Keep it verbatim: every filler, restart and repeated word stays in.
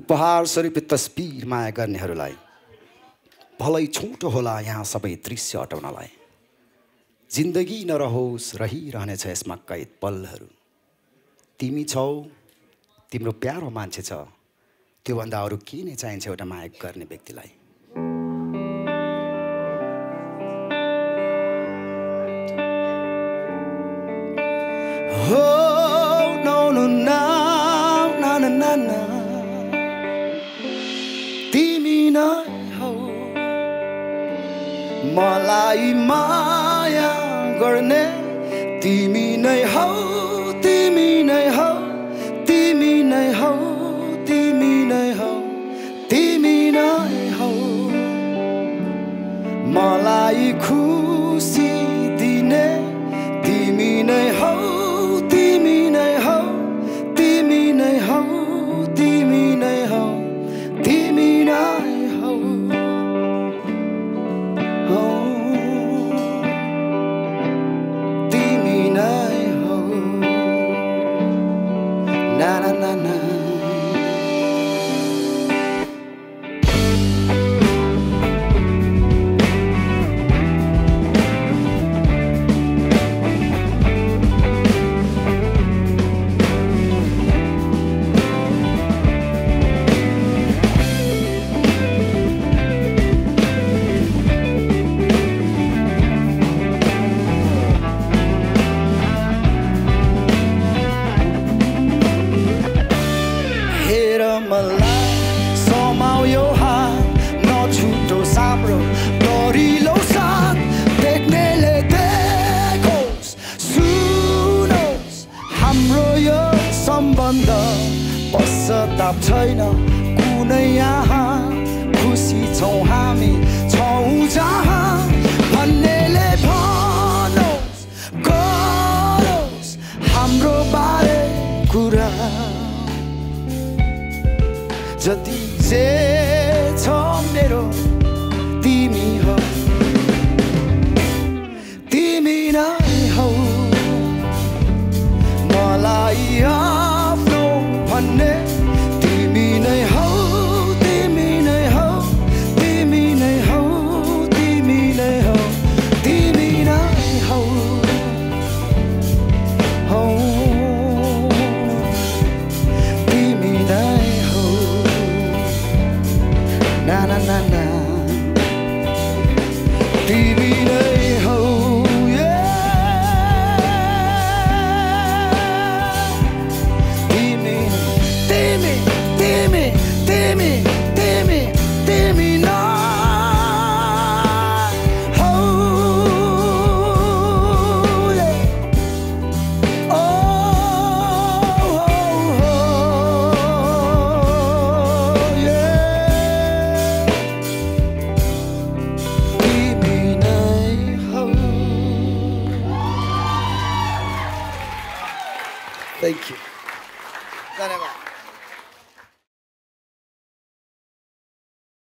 उपहार स्वरूप तस्बिर माया गर्नेहरूलाई भलै छोटो होला यहाँ सबै दृश्य हटाउनलाई। जिन्दगी नरहोस् रहिरहनेछ यसमा कैद पलहरू। तिमी छौ, तिम्रो प्यारो मान्छे छ, त्योभन्दा अरू के नै चाहिन्छ एउटा माया गर्ने व्यक्तिलाई। Oh, no, no, no, no, no, no, no. Timi nai hau, malai maya garne. Timi nai hau, Timi nai hau, Timi nai hau, Timi nai hau, Timi nai hau. Malai khushi dine, Timi nai hau. छैन कुनै यहाँ खुसी छौ हामी छौ जहाँ भन्नेले भनोस् गरोस् हाम्रो बारे कुरा। जति जे छ मेरो तिमी हो, तिमी नै हौ मलाई आफ्नो भन्ने। Thank you.